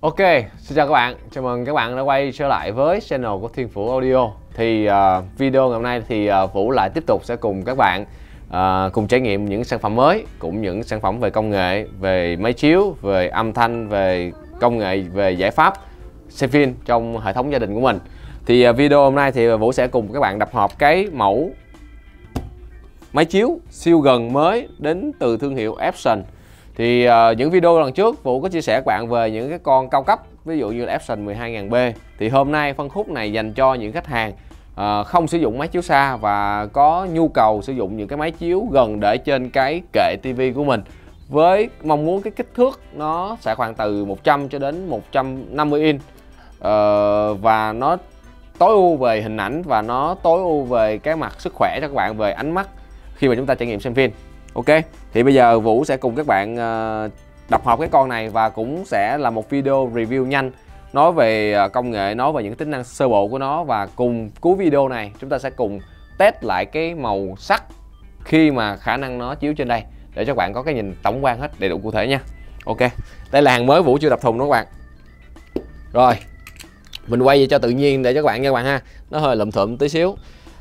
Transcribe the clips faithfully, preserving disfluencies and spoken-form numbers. Ok, xin chào các bạn, chào mừng các bạn đã quay trở lại với channel của Thiên Vũ Audio. Thì uh, video ngày hôm nay thì uh, Vũ lại tiếp tục sẽ cùng các bạn uh, cùng trải nghiệm những sản phẩm mới, cũng những sản phẩm về công nghệ, về máy chiếu, về âm thanh, về công nghệ, về giải pháp xem phim trong hệ thống gia đình của mình. Thì uh, video hôm nay thì Vũ sẽ cùng các bạn đập hộp cái mẫu máy chiếu siêu gần mới đến từ thương hiệu Epson. Thì uh, những video lần trước Vũ có chia sẻ các bạn về những cái con cao cấp, ví dụ như là Epson L S một hai nghìn B. Thì hôm nay phân khúc này dành cho những khách hàng uh, không sử dụng máy chiếu xa và có nhu cầu sử dụng những cái máy chiếu gần để trên cái kệ tivi của mình, với mong muốn cái kích thước nó sẽ khoảng từ một trăm cho đến một trăm năm mươi inch, uh, và nó tối ưu về hình ảnh và nó tối ưu về cái mặt sức khỏe cho các bạn, về ánh mắt khi mà chúng ta trải nghiệm xem phim. Ok, thì bây giờ Vũ sẽ cùng các bạn đọc hộp cái con này và cũng sẽ là một video review nhanh, nói về công nghệ, nói về những tính năng sơ bộ của nó, và cùng cuối video này chúng ta sẽ cùng test lại cái màu sắc khi mà khả năng nó chiếu trên đây để cho các bạn có cái nhìn tổng quan hết đầy đủ cụ thể nha. Ok, đây là hàng mới, Vũ chưa đập thùng đó các bạn. Rồi, mình quay về cho tự nhiên để cho các bạn nha các bạn ha, nó hơi lụm thụm tí xíu.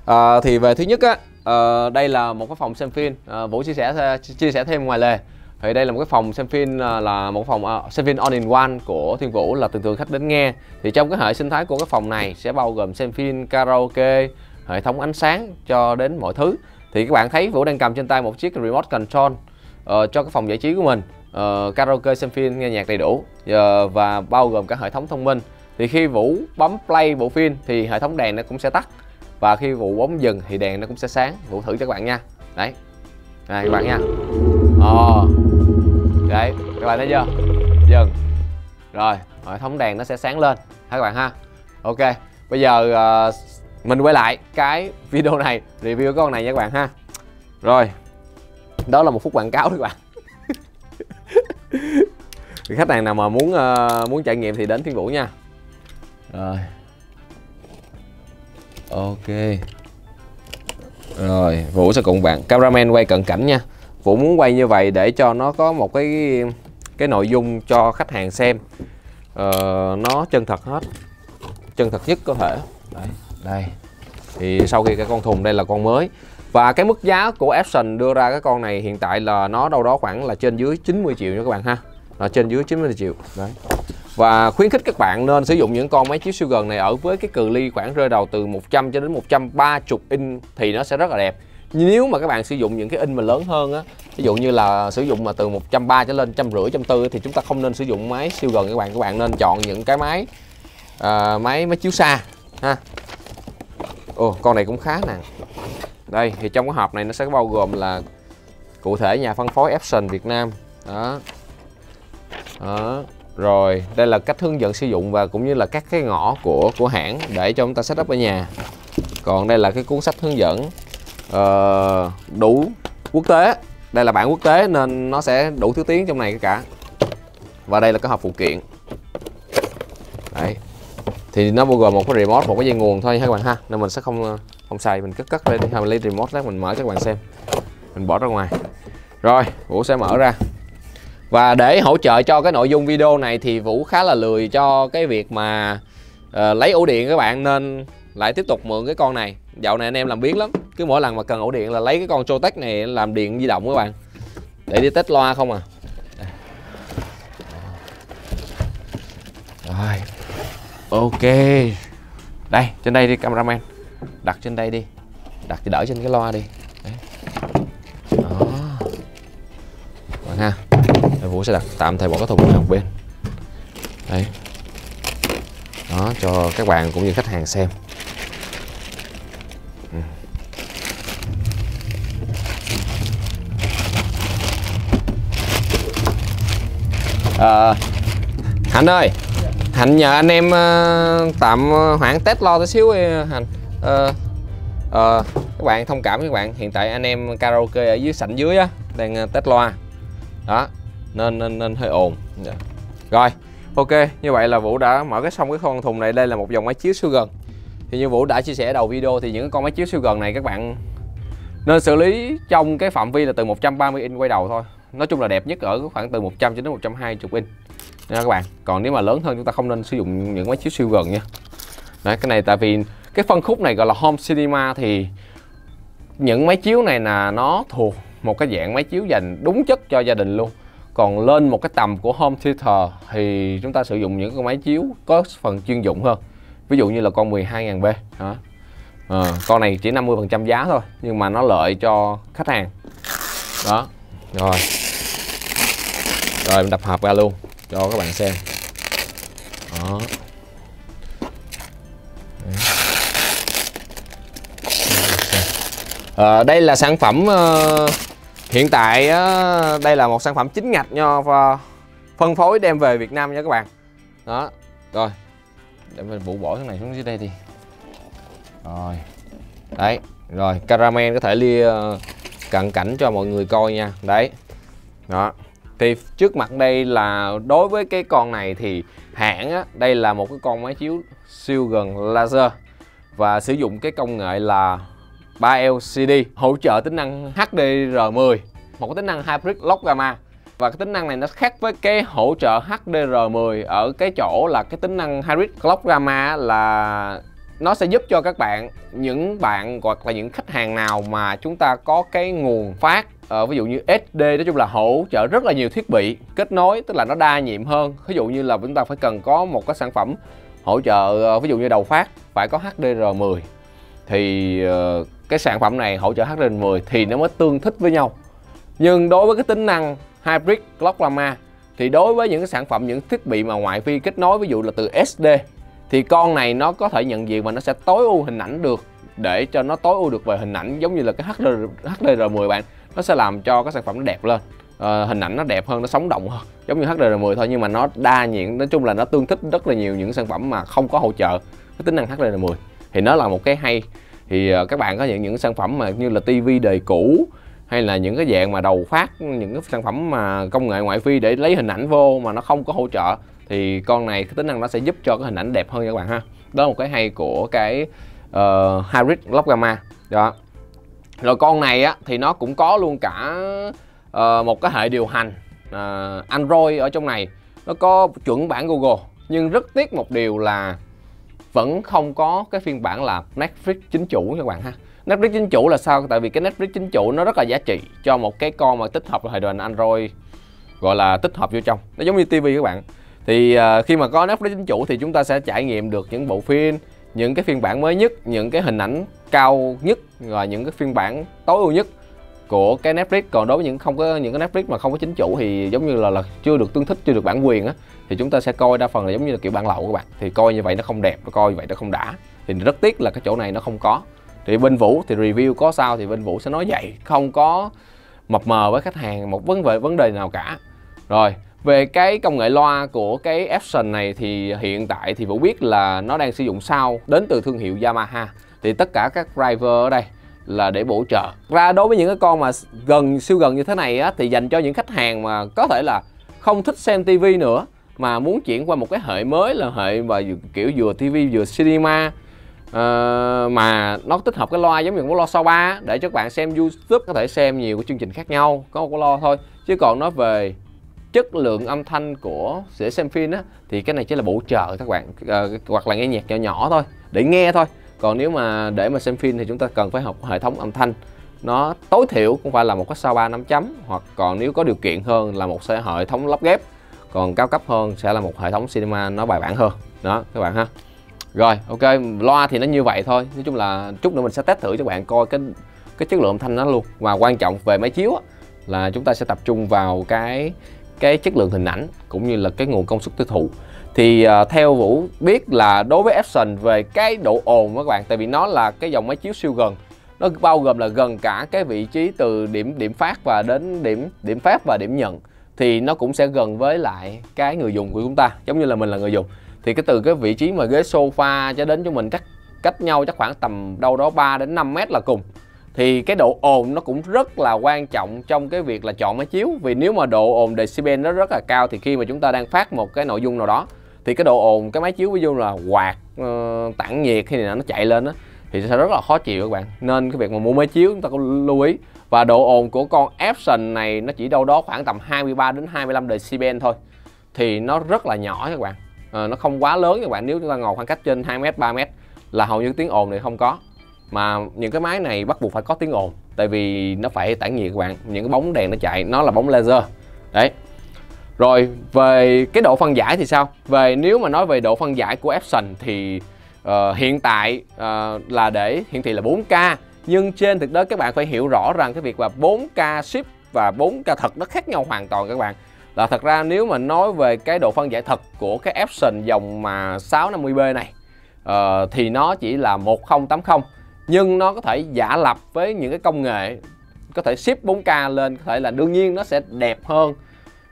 À, thì về thứ nhất á, Uh, đây là một cái phòng xem phim. uh, Vũ chia sẻ chia sẻ thêm ngoài lề thì đây là một cái phòng xem phim, uh, là một phòng uh, xem phim all in one của Thiên Vũ, là thường thường khách đến nghe. Thì trong cái hệ sinh thái của cái phòng này sẽ bao gồm xem phim, karaoke, hệ thống ánh sáng cho đến mọi thứ. Thì các bạn thấy Vũ đang cầm trên tay một chiếc remote control uh, cho cái phòng giải trí của mình, uh, karaoke, xem phim, nghe nhạc đầy đủ, uh, và bao gồm cả hệ thống thông minh. Thì khi Vũ bấm play bộ phim thì hệ thống đèn nó cũng sẽ tắt, và khi Vũ bấm dừng thì đèn nó cũng sẽ sáng. Vũ thử cho các bạn nha. Đấy, này các bạn nha. Ờ, đấy, các bạn thấy chưa? Dừng. Rồi, hệ thống đèn nó sẽ sáng lên, thấy các bạn ha. Ok, bây giờ uh, mình quay lại cái video này, review con này nha các bạn ha. Rồi, đó là một phút quảng cáo các bạn. Khách hàng nào mà muốn uh, muốn trải nghiệm thì đến Thiên Vũ nha. Rồi, ok, rồi Vũ sẽ cùng bạn cameraman quay cận cảnh nha. Vũ muốn quay như vậy để cho nó có một cái cái nội dung cho khách hàng xem, ờ, nó chân thật hết, chân thật nhất có thể. Đấy, đây thì sau khi cái con thùng đây là con mới, và cái mức giá của Epson đưa ra cái con này hiện tại là nó đâu đó khoảng là trên dưới chín mươi triệu nha các bạn ha, là trên dưới chín mươi triệu đấy. Và khuyến khích các bạn nên sử dụng những con máy chiếu siêu gần này ở với cái cự ly khoảng rơi đầu từ một trăm cho đến một trăm ba mươi inch thì nó sẽ rất là đẹp. Nếu mà các bạn sử dụng những cái inch mà lớn hơn á, ví dụ như là sử dụng mà từ một trăm ba mươi trở lên một trăm rưỡi, một trăm bốn mươi thì chúng ta không nên sử dụng máy siêu gần các bạn, các bạn nên chọn những cái máy uh, máy máy chiếu xa ha. Ồ, con này cũng khá nặng. Đây thì trong cái hộp này nó sẽ bao gồm là cụ thể nhà phân phối Epson Việt Nam. Đó. Đó. Rồi, đây là cách hướng dẫn sử dụng và cũng như là các cái ngõ của của hãng để cho chúng ta setup ở nhà. Còn đây là cái cuốn sách hướng dẫn uh, đủ quốc tế. Đây là bản quốc tế nên nó sẽ đủ thứ tiếng trong này cả. Và đây là cái hộp phụ kiện. Đấy. Thì nó bao gồm một cái remote, một cái dây nguồn thôi nha các bạn ha. Nên mình sẽ không không xài, mình cất cất lên, mình lấy remote đó mình mở cho các bạn xem. Mình bỏ ra ngoài. Rồi, Vũ sẽ mở ra. Và để hỗ trợ cho cái nội dung video này thì Vũ khá là lười cho cái việc mà uh, lấy ổ điện các bạn, nên lại tiếp tục mượn cái con này. Dạo này anh em làm biếng lắm, cứ mỗi lần mà cần ổ điện là lấy cái con Showtech này làm điện di động các bạn, để đi test loa không à. Rồi, ok, đây trên đây đi cameraman, đặt trên đây đi, đặt đỡ trên cái loa đi. Đấy. Đó bạn ha. Vũ sẽ đặt tạm thời bỏ cái thùng này một bên. Đấy. Đó, cho các bạn cũng như khách hàng xem. Ừ. À, Hạnh ơi, Hạnh nhờ anh em uh, tạm hoãn test lo tí xíu Hạnh. Uh, uh, các bạn thông cảm với các bạn, hiện tại anh em karaoke ở dưới sảnh dưới á, đang test loa. Đó. Nên, nên nên hơi ồn. Yeah. Rồi, ok, như vậy là Vũ đã mở cái xong cái con thùng này. Đây là một dòng máy chiếu siêu gần. Thì như Vũ đã chia sẻ đầu video thì những con máy chiếu siêu gần này các bạn nên xử lý trong cái phạm vi là từ một trăm ba mươi inch quay đầu thôi. Nói chung là đẹp nhất ở khoảng từ một trăm cho đến một trăm hai mươi inch. nha các bạn. Còn nếu mà lớn hơn chúng ta không nên sử dụng những máy chiếu siêu gần nha. Đấy, cái này tại vì cái phân khúc này gọi là home cinema thì những máy chiếu này là nó thuộc một cái dạng máy chiếu dành đúng chất cho gia đình luôn. Còn lên một cái tầm của home theater thì chúng ta sử dụng những cái máy chiếu có phần chuyên dụng hơn. Ví dụ như là con mười hai nghìn B hả? À, con này chỉ năm mươi phần trăm giá thôi nhưng mà nó lợi cho khách hàng. Đó. Rồi. Rồi mình đập hộp ra luôn cho các bạn xem. Đó. À, đây là sản phẩm uh, hiện tại uh, đây là một sản phẩm chính ngạch nho và phân phối đem về Việt Nam nha các bạn. Đó. Rồi. Để mình vụ bỏ cái này xuống dưới đây đi. Rồi. Đấy, rồi cameraman có thể lia cận cảnh cho mọi người coi nha. Đấy. Đó. Thì trước mặt đây là đối với cái con này thì hãng á, đây là một cái con máy chiếu siêu gần laser và sử dụng cái công nghệ là ba L C D, hỗ trợ tính năng H D R mười, một cái tính năng hybrid lock gamma. Và cái tính năng này nó khác với cái hỗ trợ H D R mười ở cái chỗ là cái tính năng hybrid lock gamma là nó sẽ giúp cho các bạn, những bạn hoặc là những khách hàng nào mà chúng ta có cái nguồn phát ờ, ví dụ như S D, nói chung là hỗ trợ rất là nhiều thiết bị kết nối, tức là nó đa nhiệm hơn. Ví dụ như là chúng ta phải cần có một cái sản phẩm hỗ trợ, ví dụ như đầu phát phải có H D R mười thì uh, cái sản phẩm này hỗ trợ H D R mười thì nó mới tương thích với nhau. Nhưng đối với cái tính năng hybrid clock gamma thì đối với những cái sản phẩm, những thiết bị mà ngoại vi kết nối, ví dụ là từ S D, thì con này nó có thể nhận diện và nó sẽ tối ưu hình ảnh được, để cho nó tối ưu được về hình ảnh, giống như là cái H D R mười bạn, nó sẽ làm cho cái sản phẩm nó đẹp lên, à, hình ảnh nó đẹp hơn, nó sống động hơn, giống như H D R mười thôi nhưng mà nó đa nhiệm. Nói chung là nó tương thích rất là nhiều những sản phẩm mà không có hỗ trợ cái tính năng H D R mười thì nó là một cái hay. Thì các bạn có những những sản phẩm mà như là tivi đời cũ hay là những cái dạng mà đầu phát, những cái sản phẩm mà công nghệ ngoại vi để lấy hình ảnh vô mà nó không có hỗ trợ, thì con này cái tính năng nó sẽ giúp cho cái hình ảnh đẹp hơn nha các bạn ha. Đó là một cái hay của cái uh, hybrid lock gamma đó. Rồi con này á thì nó cũng có luôn cả uh, một cái hệ điều hành uh, Android ở trong này, nó có chuẩn bản Google. Nhưng rất tiếc một điều là vẫn không có cái phiên bản là Netflix chính chủ nha các bạn ha. Netflix chính chủ là sao? Tại vì cái Netflix chính chủ nó rất là giá trị cho một cái con mà tích hợp hệ điều hành Android, gọi là tích hợp vô trong, nó giống như tivi các bạn. Thì uh, khi mà có Netflix chính chủ thì chúng ta sẽ trải nghiệm được những bộ phim, những cái phiên bản mới nhất, những cái hình ảnh cao nhất, rồi những cái phiên bản tối ưu nhất của cái Netflix. Còn đối với những không có những cái Netflix mà không có chính chủ thì giống như là là chưa được tương thích, chưa được bản quyền á, thì chúng ta sẽ coi đa phần là giống như là kiểu bản lậu các bạn. Thì coi như vậy nó không đẹp, coi như vậy nó không đã. Thì rất tiếc là cái chỗ này nó không có. Thì bên Vũ thì review có sao thì bên Vũ sẽ nói vậy, không có mập mờ với khách hàng một vấn về vấn đề nào cả. Rồi. Về cái công nghệ loa của cái Epson này thì hiện tại thì Vũ biết là nó đang sử dụng sound đến từ thương hiệu Yamaha. Thì tất cả các driver ở đây là để bổ trợ. Ra đối với những cái con mà gần, siêu gần như thế này á, thì dành cho những khách hàng mà có thể là không thích xem ti vi nữa mà muốn chuyển qua một cái hệ mới là hệ mà kiểu vừa ti vi vừa cinema, Uh, mà nó tích hợp cái loa giống như một loa sao ba để cho các bạn xem YouTube có thể xem nhiều cái chương trình khác nhau, có một cái loa thôi. Chứ còn nói về chất lượng âm thanh của để xem phim á thì cái này chỉ là bổ trợ các bạn, uh, hoặc là nghe nhạc nhỏ nhỏ thôi, để nghe thôi. Còn nếu mà để mà xem phim thì chúng ta cần phải học hệ thống âm thanh, nó tối thiểu cũng phải là một cái sao ba năm chấm, hoặc còn nếu có điều kiện hơn là một hệ thống lắp ghép, còn cao cấp hơn sẽ là một hệ thống cinema nó bài bản hơn đó các bạn ha. Rồi, ok, loa thì nó như vậy thôi. Nói chung là chút nữa mình sẽ test thử cho các bạn coi cái cái chất lượng âm thanh nó luôn. Và quan trọng về máy chiếu á, là chúng ta sẽ tập trung vào cái cái chất lượng hình ảnh cũng như là cái nguồn công suất tiêu thụ. Thì uh, theo Vũ biết là đối với Epson về cái độ ồn các bạn, tại vì nó là cái dòng máy chiếu siêu gần, nó bao gồm là gần cả cái vị trí từ điểm điểm phát và đến điểm điểm phát và điểm nhận, thì nó cũng sẽ gần với lại cái người dùng của chúng ta, giống như là mình là người dùng. Thì cái từ cái vị trí mà ghế sofa cho đến cho mình cách cách nhau chắc khoảng tầm đâu đó ba đến năm mét là cùng. Thì cái độ ồn nó cũng rất là quan trọng trong cái việc là chọn máy chiếu. Vì nếu mà độ ồn decibel nó rất là cao thì khi mà chúng ta đang phát một cái nội dung nào đó thì cái độ ồn cái máy chiếu, ví dụ là quạt uh, tản nhiệt khi nào nó chạy lên đó, thì sẽ rất là khó chịu các bạn. Nên cái việc mà mua máy chiếu chúng ta cũng lưu ý. Và độ ồn của con Epson này nó chỉ đâu đó khoảng tầm hai mươi ba đến hai mươi lăm decibel thôi. thì nó rất là nhỏ các bạn, à, nó không quá lớn các bạn. Nếu chúng ta ngồi khoảng cách trên hai mét ba mét là hầu như tiếng ồn này không có, mà những cái máy này bắt buộc phải có tiếng ồn, tại vì nó phải tản nhiệt các bạn. Những cái bóng đèn nó chạy, nó là bóng laser đấy. Rồi về cái độ phân giải thì sao? Về nếu mà nói về độ phân giải của Epson thì uh, hiện tại uh, là để hiển thị là bốn K, nhưng trên thực tế các bạn phải hiểu rõ rằng cái việc là bốn K ship và bốn K thật nó khác nhau hoàn toàn các bạn. Là thật ra nếu mà nói về cái độ phân giải thật của cái Epson dòng mà sáu năm không B này uh, thì nó chỉ là một không tám không, nhưng nó có thể giả lập với những cái công nghệ có thể ship bốn K lên, có thể là đương nhiên nó sẽ đẹp hơn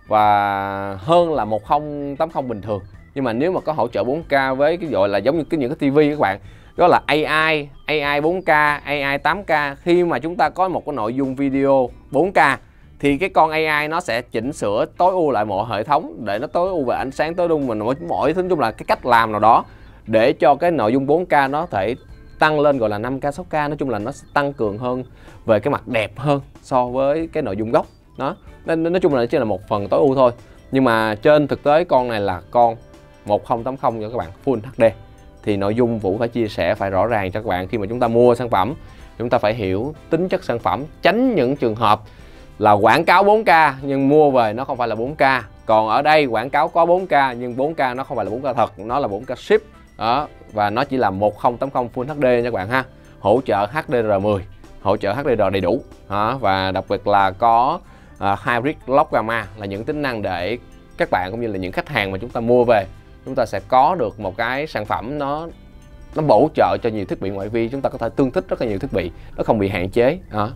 và hơn là một không tám không bình thường. Nhưng mà nếu mà có hỗ trợ bốn K với cái gọi là giống như cái những cái tivi các bạn, đó là AI, AI bốn K, AI tám K. Khi mà chúng ta có một cái nội dung video bốn K thì cái con AI nó sẽ chỉnh sửa tối ưu lại mọi hệ thống để nó tối ưu về ánh sáng, tối ưu mình mỗi mỗi nói chung là cái cách làm nào đó để cho cái nội dung bốn K nó có thể tăng lên gọi là năm K sáu K. Nói chung là nó tăng cường hơn về cái mặt đẹp hơn so với cái nội dung gốc đó. Nên nói chung là chỉ là một phần tối ưu thôi. Nhưng mà trên thực tế con này là con một không tám không cho các bạn, Full hát đê. Thì nội dung Vũ phải chia sẻ phải rõ ràng cho các bạn. Khi mà chúng ta mua sản phẩm, chúng ta phải hiểu tính chất sản phẩm, tránh những trường hợp là quảng cáo bốn K nhưng mua về nó không phải là bốn K. Còn ở đây quảng cáo có bốn K nhưng bốn K nó không phải là bốn K thật, nó là bốn K ship đó. Và nó chỉ là một không tám không Full hát đê nha các bạn ha. Hỗ trợ H D R mười, hỗ trợ H D R đầy đủ đó. Và đặc biệt là có Uh, hybrid lock gamma, là những tính năng để các bạn cũng như là những khách hàng mà chúng ta mua về, chúng ta sẽ có được một cái sản phẩm nó nó bổ trợ cho nhiều thiết bị ngoại vi. Chúng ta có thể tương thích rất là nhiều thiết bị, nó không bị hạn chế đó.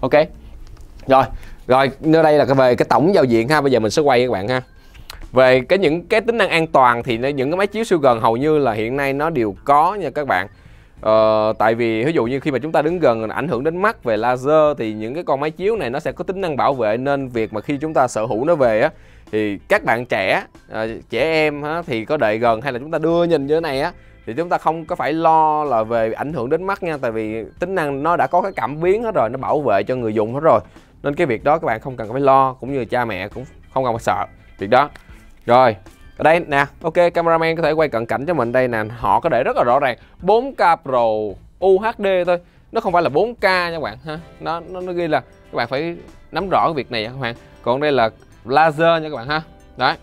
Ok, rồi rồi nơi đây là về cái tổng giao diện ha. Bây giờ mình sẽ quay các bạn ha. Về cái những cái tính năng an toàn thì những cái máy chiếu siêu gần hầu như là hiện nay nó đều có nha các bạn. Ờ, tại vì ví dụ như khi mà chúng ta đứng gần ảnh hưởng đến mắt về laser thì những cái con máy chiếu này nó sẽ có tính năng bảo vệ, nên việc mà khi chúng ta sở hữu nó về á thì các bạn trẻ à, trẻ em á, thì có đợi gần hay là chúng ta đưa nhìn như thế này á thì chúng ta không có phải lo là về ảnh hưởng đến mắt nha, tại vì tính năng nó đã có cái cảm biến hết rồi, nó bảo vệ cho người dùng hết rồi, nên cái việc đó các bạn không cần phải lo, cũng như cha mẹ cũng không cần phải sợ việc đó. Rồi ở đây nè, ok, cameraman có thể quay cận cảnh cho mình đây nè, họ có để rất là rõ ràng bốn K Pro U H D thôi, nó không phải là bốn K nha các bạn ha. Nó nó, nó ghi là các bạn phải nắm rõ cái việc này nha các bạn. Còn đây là laser nha các bạn ha. Đấy.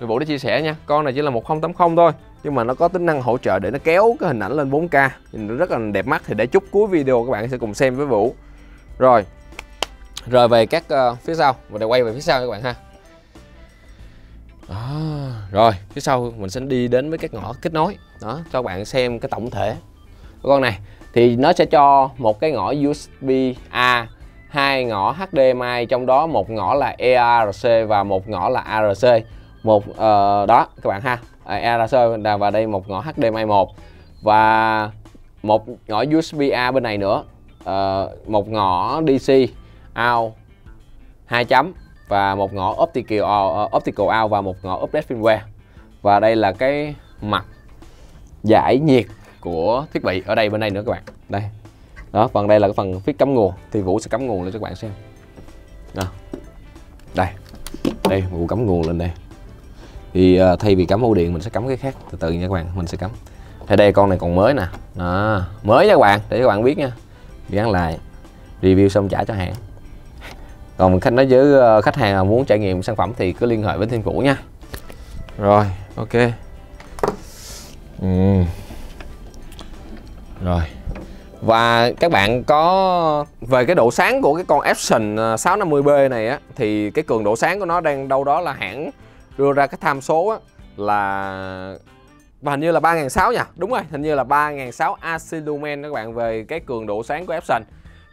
Mình Vũ đã chia sẻ nha, con này chỉ là một không tám không thôi, nhưng mà nó có tính năng hỗ trợ để nó kéo cái hình ảnh lên bốn K, nhìn rất là đẹp mắt. Thì để chút cuối video các bạn sẽ cùng xem với Vũ. Rồi. Rồi về các uh, phía sau, mình đã quay về phía sau các bạn ha. À, rồi phía sau mình sẽ đi đến với các ngõ kết nối đó cho các bạn xem cái tổng thể. Con này thì nó sẽ cho một cái ngõ U S B A, hai ngõ H D M I, trong đó một ngõ là E A R C và một ngõ là A R C một uh, đó các bạn ha, E A R C và đây một ngõ H D M I một và một ngõ U S B A bên này nữa, uh, một ngõ D C out hai chấm và một ngõ optical uh, optical out và một ngõ update firmware. Và đây là cái mặt giải nhiệt của thiết bị ở đây bên đây nữa các bạn. Đây. Đó, phần đây là cái phần phía cắm nguồn thì Vũ sẽ cắm nguồn lên cho các bạn xem. Đó. Đây. Đây, Vũ cắm nguồn lên đây. Thì uh, thay vì cắm ổ điện mình sẽ cắm cái khác từ từ nha các bạn, mình sẽ cắm. Thì đây con này còn mới nè. Đó, mới nha các bạn, để các bạn biết nha. Gắn lại. Review xong trả cho hãng. Còn khách nói với khách hàng muốn trải nghiệm sản phẩm thì cứ liên hệ với Thiên Vũ nha. Rồi, ok. Ừ. Rồi. Và các bạn có về cái độ sáng của cái con Epson sáu năm không B này á, thì cái cường độ sáng của nó đang đâu đó là hãng đưa ra cái tham số á, là và hình như là ba nghìn sáu trăm nha. Đúng rồi, hình như là ba nghìn sáu trăm A C lumen các bạn về cái cường độ sáng của Epson.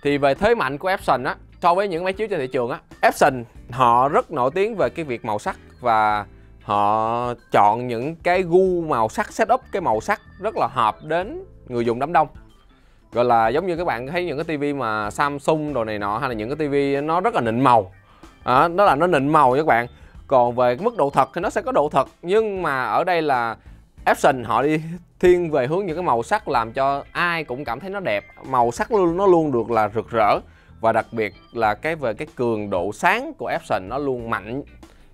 Thì về thế mạnh của Epson á, so với những máy chiếu trên thị trường á, Epson họ rất nổi tiếng về cái việc màu sắc và họ chọn những cái gu màu sắc, setup cái màu sắc rất là hợp đến người dùng đám đông. Gọi là giống như các bạn thấy những cái tivi mà Samsung đồ này nọ hay là những cái tivi nó rất là nịnh màu. Đó, đó là nó nịnh màu các bạn. Còn về cái mức độ thật thì nó sẽ có độ thật, nhưng mà ở đây là Epson họ đi thiên về hướng những cái màu sắc làm cho ai cũng cảm thấy nó đẹp, màu sắc luôn nó luôn được là rực rỡ. Và đặc biệt là cái về cái cường độ sáng của Epson nó luôn mạnh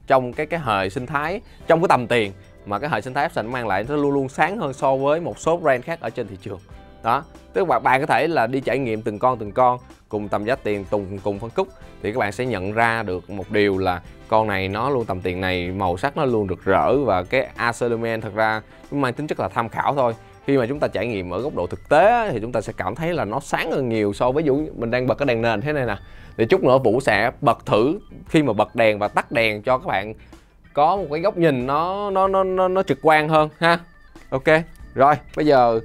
trong cái cái hệ sinh thái, trong cái tầm tiền mà cái hệ sinh thái Epson mang lại, nó luôn luôn sáng hơn so với một số brand khác ở trên thị trường. Đó, tức là bạn có thể là đi trải nghiệm từng con từng con cùng tầm giá tiền, cùng cùng phân khúc, thì các bạn sẽ nhận ra được một điều là con này nó luôn tầm tiền này, màu sắc nó luôn rực rỡ, và cái a xê Lumen thật ra cũng mang tính chất là tham khảo thôi. Khi mà chúng ta trải nghiệm ở góc độ thực tế thì chúng ta sẽ cảm thấy là nó sáng hơn nhiều so với, ví dụ mình đang bật cái đèn nền thế này nè, thì chút nữa Vũ sẽ bật thử khi mà bật đèn và tắt đèn cho các bạn có một cái góc nhìn nó nó nó nó, nó trực quan hơn ha. Ok, rồi bây giờ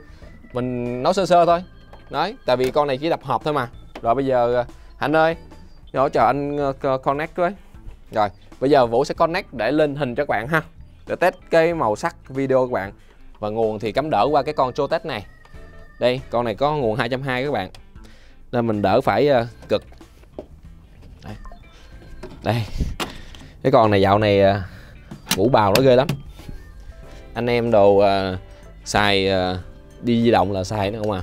mình nói sơ sơ thôi đấy, tại vì con này chỉ đập hộp thôi mà. Rồi bây giờ Hạnh ơi, hỗ trợ anh connect với. Rồi bây giờ Vũ sẽ connect để lên hình cho các bạn ha, để test cái màu sắc video các bạn. Và nguồn thì cắm đỡ qua cái con Showtech này. Đây, con này có nguồn hai trăm hai mươi các bạn, nên mình đỡ phải cực. Đây, đây. Cái con này dạo này Vũ bào nó ghê lắm. Anh em đồ à, xài à, đi di động là xài nó không à.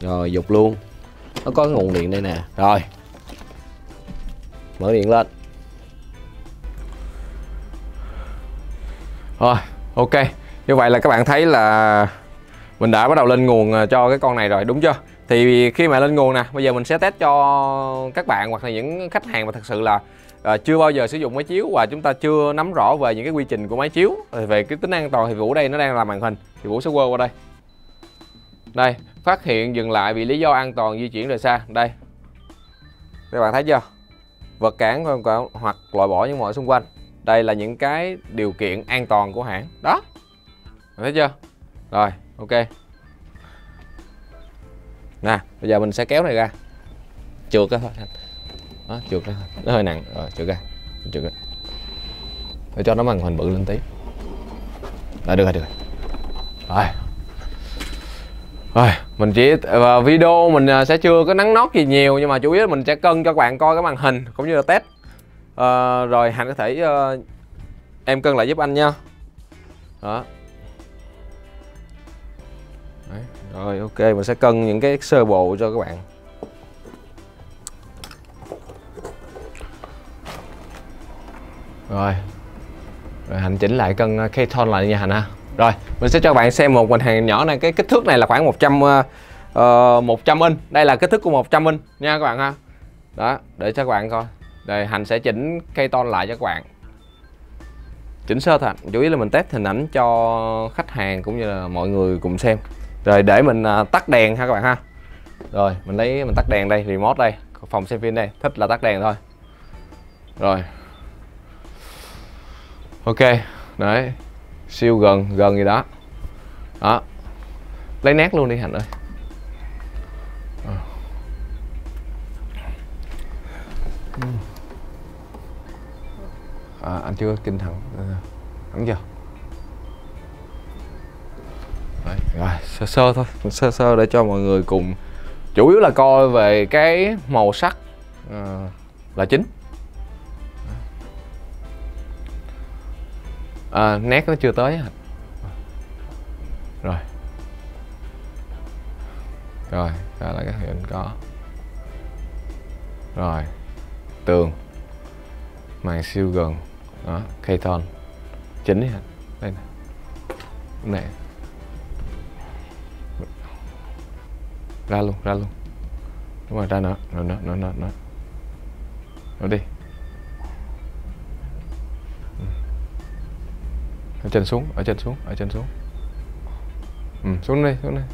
Rồi dục luôn. Nó có nguồn điện đây nè. Rồi mở điện lên. Rồi ok, như vậy là các bạn thấy là mình đã bắt đầu lên nguồn cho cái con này rồi, đúng chưa? Thì khi mà lên nguồn nè, bây giờ mình sẽ test cho các bạn hoặc là những khách hàng mà thật sự là À, chưa bao giờ sử dụng máy chiếu và chúng ta chưa nắm rõ về những cái quy trình của máy chiếu, về cái tính an toàn. Thì Vũ đây nó đang làm màn hình, thì Vũ sẽ quơ qua đây. Đây, phát hiện dừng lại vì lý do an toàn, di chuyển rời xa. Đây, các bạn thấy chưa? Vật cản hoặc loại bỏ những mọi xung quanh. Đây là những cái điều kiện an toàn của hãng. Đó, thấy chưa? Rồi, ok. Nè, bây giờ mình sẽ kéo này ra, trượt ra thôi. Đó, trượt ra, nó hơi nặng rồi, trượt ra, trượt ra để cho nó màn hình bự lên tí là được rồi, được rồi. Rồi mình chỉ video mình sẽ chưa có nắng nót gì nhiều, nhưng mà chủ yếu là mình sẽ cân cho các bạn coi cái màn hình cũng như là test. À, rồi Hạnh có thể uh, em cân lại giúp anh nha. Đó. Đấy. Rồi ok, mình sẽ cân những cái sơ bộ cho các bạn. Rồi. Rồi Hạnh chỉnh lại cân K-Tone lại nha Hạnh ha. Rồi, mình sẽ cho bạn xem một màn hình nhỏ này, cái kích thước này là khoảng một trăm uh, một trăm inch. Đây là kích thước của một trăm inch nha các bạn ha. Đó, để cho các bạn coi. Rồi Hạnh sẽ chỉnh K-Tone lại cho các bạn. Chỉnh sơ thôi, chủ yếu là mình test hình ảnh cho khách hàng cũng như là mọi người cùng xem. Rồi để mình uh, tắt đèn ha các bạn ha. Rồi, mình lấy mình tắt đèn đây, remote đây, phòng xem phim đây, thích là tắt đèn thôi. Rồi. Ok, đấy, siêu gần, gần gì đó. Đó, lấy nét luôn đi Hạnh ơi. À, anh chưa kinh thần, đúng chưa? Đấy, rồi, sơ sơ thôi, sơ sơ để cho mọi người cùng. Chủ yếu là coi về cái màu sắc à, là chính. À, nét nó chưa tới. Rồi. Rồi, đó là cái hình có. Rồi. Tường. Màn siêu gần. Đó, K-Tone. Chính đi. Đây nè. Này. Ra luôn, ra luôn. Đúng rồi, ra nữa, nữa, nữa, nữa, nữa. Nó đi. Ở trên xuống, ở trên xuống, ở trên xuống. Ừ, xuống đây, xuống đây.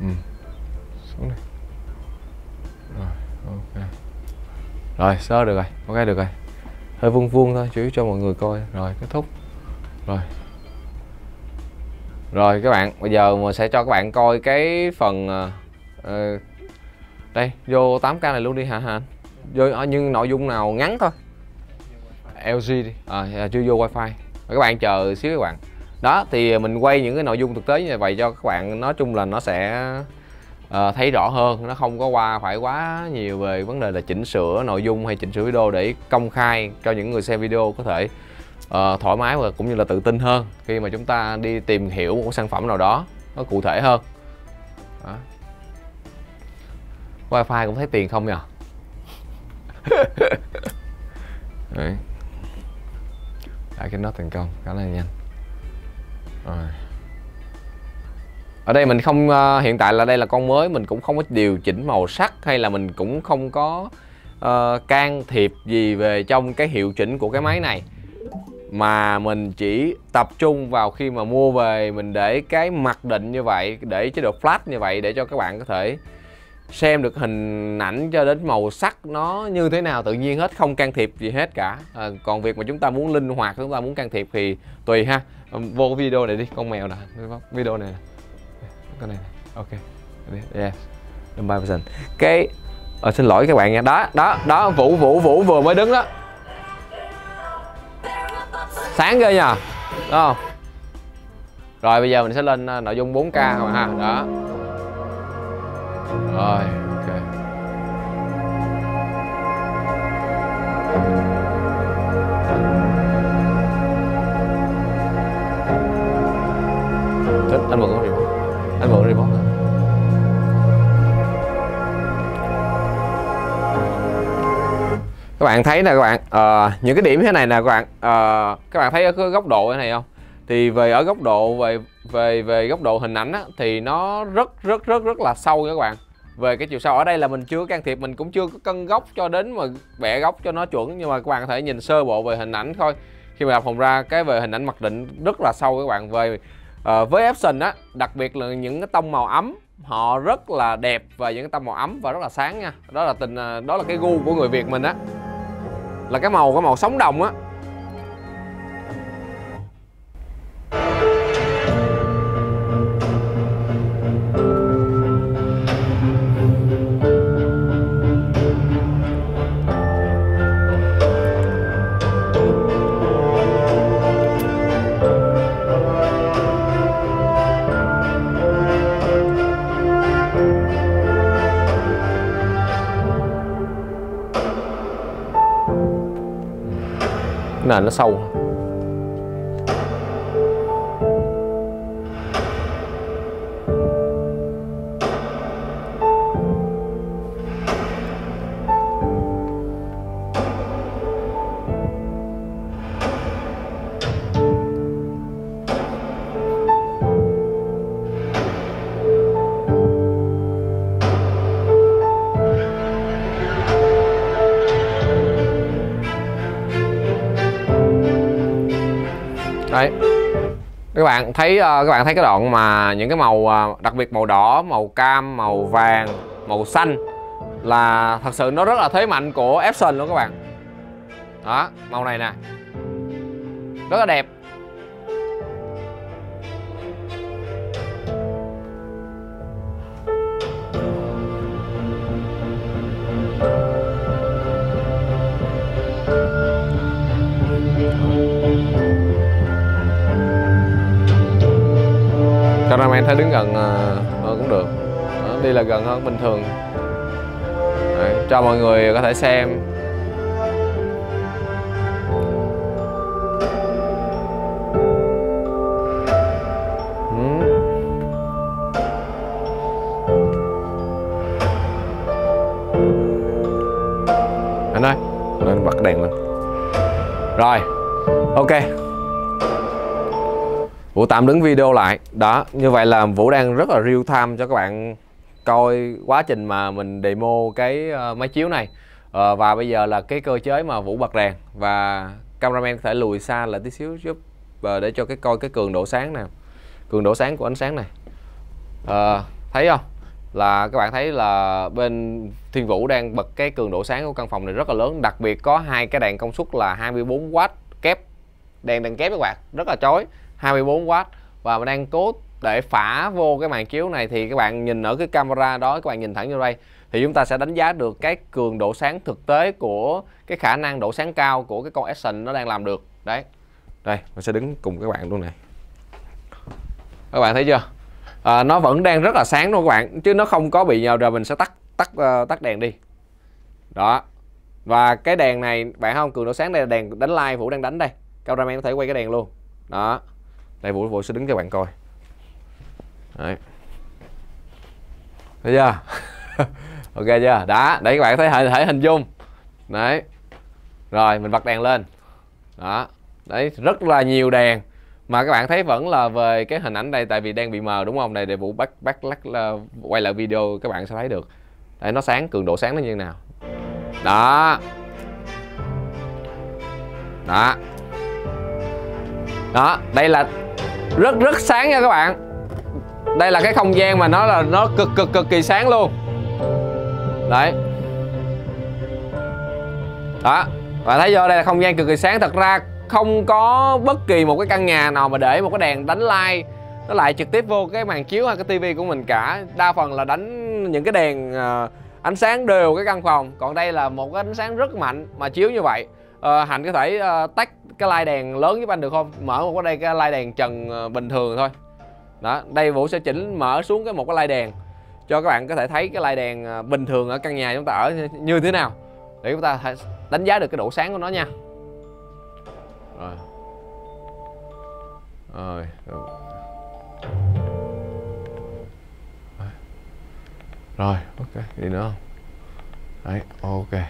Ừ, xuống đây. Rồi, ok. Rồi, sơ được rồi, ok được rồi. Hơi vuông vuông thôi, chủ yếu cho mọi người coi. Rồi, kết thúc. Rồi. Rồi các bạn, bây giờ mình sẽ cho các bạn coi cái phần uh, đây, vô tám K này luôn đi hả Hạnh? Vô nhưng nội dung nào ngắn thôi. lờ giê đi, à, chưa vô wifi. Các bạn chờ xíu các bạn. Đó thì mình quay những cái nội dung thực tế như vậy cho các bạn, nói chung là nó sẽ uh, thấy rõ hơn, nó không có qua phải quá nhiều về vấn đề là chỉnh sửa nội dung hay chỉnh sửa video, để công khai cho những người xem video có thể uh, thoải mái và cũng như là tự tin hơn khi mà chúng ta đi tìm hiểu một sản phẩm nào đó nó cụ thể hơn. Đó. Wifi cũng thấy tiền không nhỉ? Đấy, đã kết nối thành công khá là nhanh rồi. Ở đây mình không, hiện tại là đây là con mới, mình cũng không có điều chỉnh màu sắc hay là mình cũng không có uh, can thiệp gì về trong cái hiệu chỉnh của cái máy này, mà mình chỉ tập trung vào khi mà mua về mình để cái mặc định như vậy, để chế độ flash như vậy để cho các bạn có thể xem được hình ảnh cho đến màu sắc nó như thế nào tự nhiên hết, không can thiệp gì hết cả. À, còn việc mà chúng ta muốn linh hoạt, chúng ta muốn can thiệp thì tùy ha. Vô video này đi, con mèo nè, video này nè, con này, ok, yes, number person. Cái, à, xin lỗi các bạn nha, đó, đó, đó, Vũ, Vũ, Vũ vừa mới đứng đó. Sáng ghê nha, đúng không? Rồi bây giờ mình sẽ lên nội dung bốn K rồi ha, đó. Rồi, ok. Thích, anh mượn cái remote, anh mượn cái remote. Các bạn thấy nè các bạn, uh, những cái điểm thế này nè các bạn, uh, các bạn thấy ở cái góc độ này không? Thì về ở góc độ về về về góc độ hình ảnh á, thì nó rất rất rất rất là sâu nha các bạn. Về cái chiều sâu ở đây là mình chưa can thiệp, mình cũng chưa có cân góc cho đến mà bẻ góc cho nó chuẩn, nhưng mà các bạn có thể nhìn sơ bộ về hình ảnh thôi. Khi mà đọc phòng ra cái về hình ảnh mặc định rất là sâu các bạn. Về uh, với Epson á, đặc biệt là những cái tông màu ấm, họ rất là đẹp và những cái tông màu ấm và rất là sáng nha. Đó là tình đó là cái gu của người Việt mình á. Là cái màu cái màu sống đồng á. Là nó sâu. Đấy. Các bạn thấy các bạn thấy cái đoạn mà những cái màu, đặc biệt màu đỏ, màu cam, màu vàng, màu xanh là thật sự nó rất là thế mạnh của Epson luôn các bạn. Đó, màu này nè. Rất là đẹp. Cameraman thấy đứng gần uh, cũng được. Đó, đi là gần hơn bình thường. Đấy, cho mọi người có thể xem. Ừ. Anh ơi, nên bật đèn lên. Rồi, ok. Vũ tạm đứng video lại. Đó, như vậy là Vũ đang rất là real time cho các bạn coi quá trình mà mình demo cái máy chiếu này. à, Và bây giờ là cái cơ chế mà Vũ bật đèn và cameraman có thể lùi xa lại tí xíu giúp và để cho cái coi cái cường độ sáng nào, cường độ sáng của ánh sáng này. à, Thấy không? Là các bạn thấy là bên Thiên Vũ đang bật cái cường độ sáng của căn phòng này rất là lớn. Đặc biệt có hai cái đèn công suất là hai mươi bốn oát kép. Đèn đèn kép các bạn, rất là chói, hai mươi bốn oát, và mình đang cố để phả vô cái màn chiếu này thì các bạn nhìn ở cái camera đó, các bạn nhìn thẳng vô đây thì chúng ta sẽ đánh giá được cái cường độ sáng thực tế của cái khả năng độ sáng cao của cái con Epson nó đang làm được. Đấy. Đây, mình sẽ đứng cùng các bạn luôn này. Các bạn thấy chưa? À, nó vẫn đang rất là sáng luôn các bạn, chứ nó không có bị nhờ. Rồi mình sẽ tắt tắt uh, tắt đèn đi. Đó. Và cái đèn này bạn thấy không, cường độ sáng đây là đèn đánh live Vũ đang đánh đây. Cameraman có thể quay cái đèn luôn. Đó. Đây, Vũ, Vũ sẽ đứng cho bạn coi. Đấy. Thấy chưa? Ok chưa? Đã, để các bạn thấy thể hình dung. Đấy. Rồi mình bật đèn lên. Đó. Đấy, rất là nhiều đèn. Mà các bạn thấy vẫn là về cái hình ảnh đây, tại vì đang bị mờ đúng không? Đây để Vũ back, back, back, quay lại video các bạn sẽ thấy được. Đấy, nó sáng, cường độ sáng nó như nào. Đó. Đó. Đó, đây là rất rất sáng nha các bạn. Đây là cái không gian mà nó là nó cực cực cực kỳ sáng luôn. Đấy. Đó, và thấy vô đây là không gian cực kỳ sáng. Thật ra không có bất kỳ một cái căn nhà nào mà để một cái đèn đánh light nó lại trực tiếp vô cái màn chiếu hay cái tivi của mình cả. Đa phần là đánh những cái đèn uh, ánh sáng đều cái căn phòng. Còn đây là một cái ánh sáng rất mạnh mà chiếu như vậy. Uh, Hạnh có thể uh, tắt cái light đèn lớn giúp anh được không? Mở một cái đây cái light đèn trần uh, bình thường thôi. Đó, đây Vũ sẽ chỉnh mở xuống cái một cái light đèn cho các bạn có thể thấy cái light đèn uh, bình thường ở căn nhà chúng ta ở như thế nào, để chúng ta đánh giá được cái độ sáng của nó nha. Rồi. Rồi. Rồi, ok, đi nữa không? Đấy, ok.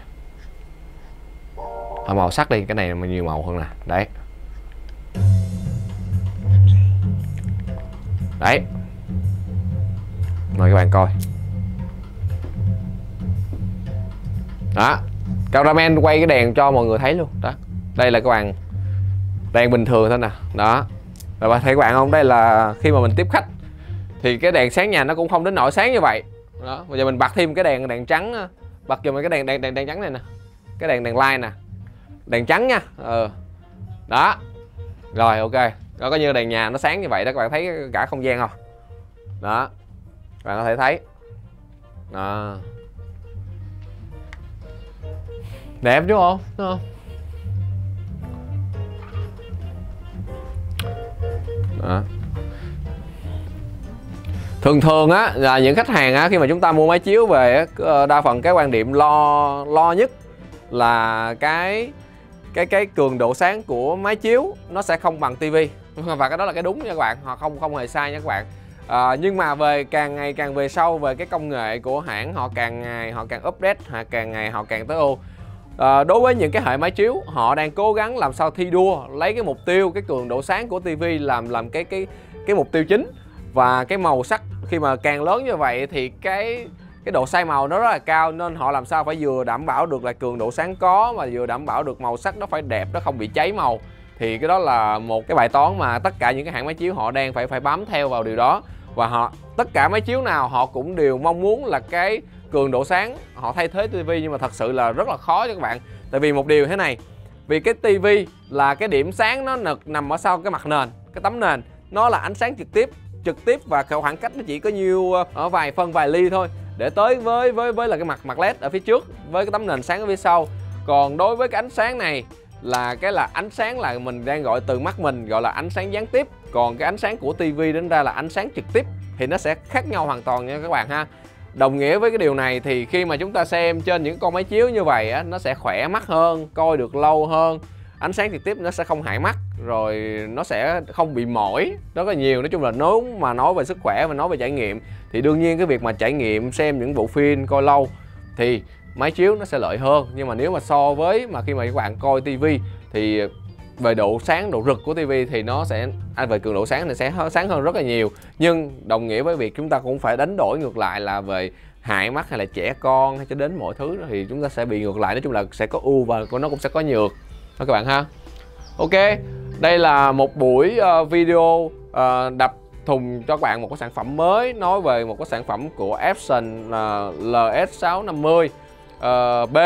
À, màu sắc đi, cái này mà nhiều màu hơn nè. Đấy. Đấy. Mời các bạn coi. Đó. Cameraman quay cái đèn cho mọi người thấy luôn. Đó. Đây là các bạn đèn bình thường thôi nè. Đó. Rồi thấy các bạn không? Đây là khi mà mình tiếp khách thì cái đèn sáng nhà nó cũng không đến nỗi sáng như vậy. Đó. Bây giờ mình bật thêm cái đèn đèn trắng, bật vô cái đèn đèn đèn đèn trắng này nè. Cái đèn đèn light nè. Đèn trắng nha. Ừ. Đó. Rồi ok. Đó, có như đèn nhà nó sáng như vậy đó, các bạn thấy cả không gian không? Đó. Các bạn có thể thấy. Đó. Đẹp đúng không? Đúng không? Đó. Thường thường á là những khách hàng á, khi mà chúng ta mua máy chiếu về á, đa phần cái quan điểm lo lo nhất là cái cái cái cường độ sáng của máy chiếu nó sẽ không bằng tivi, và cái đó là cái đúng nha các bạn, họ không không hề sai nha các bạn. À, nhưng mà về càng ngày càng về sau về cái công nghệ của hãng, họ càng ngày họ càng update, họ càng ngày họ càng tối ưu. À, đối với những cái hệ máy chiếu, họ đang cố gắng làm sao thi đua lấy cái mục tiêu cái cường độ sáng của tivi làm làm cái cái cái mục tiêu chính, và cái màu sắc khi mà càng lớn như vậy thì cái cái độ sai màu nó rất là cao, nên họ làm sao phải vừa đảm bảo được là cường độ sáng có mà vừa đảm bảo được màu sắc nó phải đẹp, nó không bị cháy màu. Thì cái đó là một cái bài toán mà tất cả những cái hãng máy chiếu họ đang phải phải bám theo vào điều đó, và họ tất cả máy chiếu nào họ cũng đều mong muốn là cái cường độ sáng họ thay thế tivi, nhưng mà thật sự là rất là khó cho các bạn. Tại vì một điều thế này, vì cái tivi là cái điểm sáng nó nằm ở sau cái mặt nền, cái tấm nền, nó là ánh sáng trực tiếp trực tiếp và khoảng cách nó chỉ có nhiêu ở vài phân vài ly thôi để tới với với với là cái mặt mặt led ở phía trước với cái tấm nền sáng ở phía sau. Còn đối với cái ánh sáng này là cái là ánh sáng là mình đang gọi từ mắt mình gọi là ánh sáng gián tiếp, còn cái ánh sáng của tivi đến ra là ánh sáng trực tiếp, thì nó sẽ khác nhau hoàn toàn nha các bạn ha. Đồng nghĩa với cái điều này thì khi mà chúng ta xem trên những con máy chiếu như vậy á, nó sẽ khỏe mắt hơn, coi được lâu hơn, ánh sáng trực tiếp nó sẽ không hại mắt, rồi nó sẽ không bị mỏi rất là nhiều. Nói chung là nếu mà nói về sức khỏe và nói về trải nghiệm thì đương nhiên cái việc mà trải nghiệm xem những bộ phim coi lâu thì máy chiếu nó sẽ lợi hơn. Nhưng mà nếu mà so với mà khi mà các bạn coi tivi thì về độ sáng, độ rực của tivi thì nó sẽ à, về cường độ sáng thì sẽ sáng hơn rất là nhiều. Nhưng đồng nghĩa với việc chúng ta cũng phải đánh đổi ngược lại là về hại mắt hay là trẻ con hay cho đến mọi thứ đó, thì chúng ta sẽ bị ngược lại. Nói chung là sẽ có ưu và nó cũng sẽ có nhược. Đó các bạn ha. Ok, đây là một buổi uh, video uh, đập thùng cho các bạn một cái sản phẩm mới, nói về một cái sản phẩm của Epson uh, L S sáu năm không B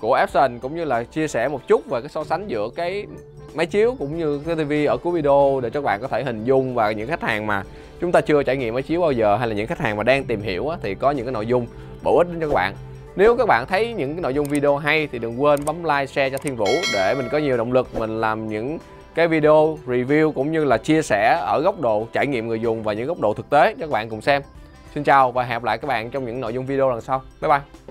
của Epson, cũng như là chia sẻ một chút về cái so sánh giữa cái máy chiếu cũng như cái tivi ở cuối video để cho các bạn có thể hình dung, và những khách hàng mà chúng ta chưa trải nghiệm máy chiếu bao giờ hay là những khách hàng mà đang tìm hiểu á, thì có những cái nội dung bổ ích đến cho các bạn. Nếu các bạn thấy những cái nội dung video hay thì đừng quên bấm like, share cho Thiên Vũ để mình có nhiều động lực mình làm những cái video review cũng như là chia sẻ ở góc độ trải nghiệm người dùng và những góc độ thực tế cho các bạn cùng xem. Xin chào và hẹn gặp lại các bạn trong những nội dung video lần sau. Bye bye.